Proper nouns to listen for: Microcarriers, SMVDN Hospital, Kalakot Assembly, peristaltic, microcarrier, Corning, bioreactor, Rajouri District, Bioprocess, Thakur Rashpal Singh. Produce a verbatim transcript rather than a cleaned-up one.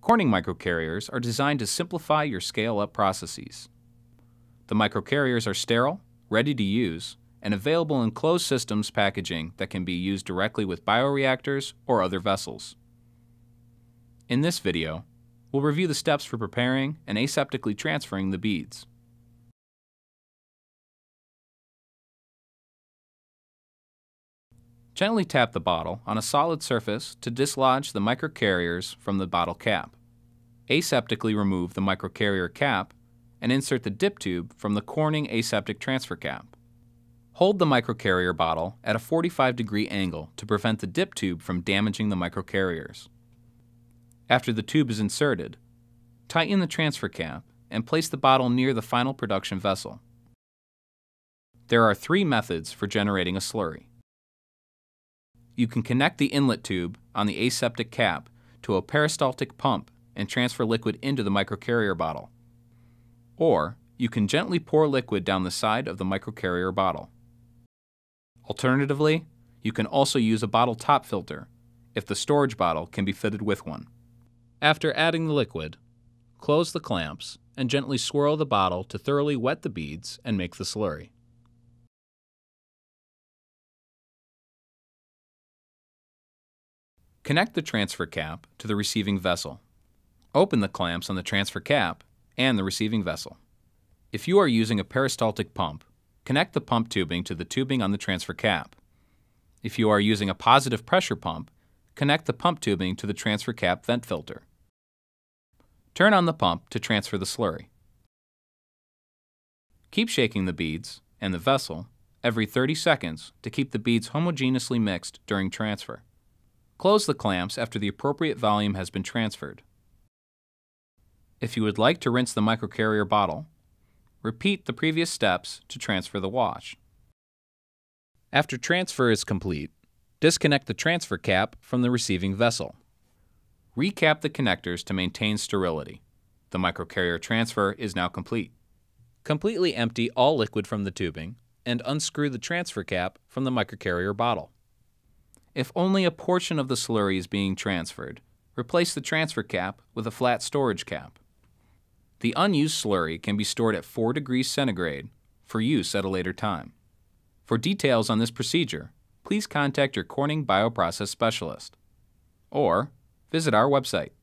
Corning microcarriers are designed to simplify your scale-up processes. The microcarriers are sterile, ready to use, and available in closed systems packaging that can be used directly with bioreactors or other vessels. In this video, we'll review the steps for preparing and aseptically transferring the beads. Gently tap the bottle on a solid surface to dislodge the microcarriers from the bottle cap. Aseptically remove the microcarrier cap and insert the dip tube from the Corning aseptic transfer cap. Hold the microcarrier bottle at a forty-five degree angle to prevent the dip tube from damaging the microcarriers. After the tube is inserted, tighten the transfer cap and place the bottle near the final production vessel. There are three methods for generating a slurry. You can connect the inlet tube on the aseptic cap to a peristaltic pump and transfer liquid into the microcarrier bottle. Or you can gently pour liquid down the side of the microcarrier bottle. Alternatively, you can also use a bottle top filter if the storage bottle can be fitted with one. After adding the liquid, close the clamps and gently swirl the bottle to thoroughly wet the beads and make the slurry. Connect the transfer cap to the receiving vessel. Open the clamps on the transfer cap and the receiving vessel. If you are using a peristaltic pump, connect the pump tubing to the tubing on the transfer cap. If you are using a positive pressure pump, connect the pump tubing to the transfer cap vent filter. Turn on the pump to transfer the slurry. Keep shaking the beads and the vessel every thirty seconds to keep the beads homogeneously mixed during transfer. Close the clamps after the appropriate volume has been transferred. If you would like to rinse the microcarrier bottle, repeat the previous steps to transfer the wash. After transfer is complete, disconnect the transfer cap from the receiving vessel. Recap the connectors to maintain sterility. The microcarrier transfer is now complete. Completely empty all liquid from the tubing and unscrew the transfer cap from the microcarrier bottle. If only a portion of the slurry is being transferred, replace the transfer cap with a flat storage cap. The unused slurry can be stored at four degrees centigrade for use at a later time. For details on this procedure, please contact your Corning Bioprocess specialist or visit our website.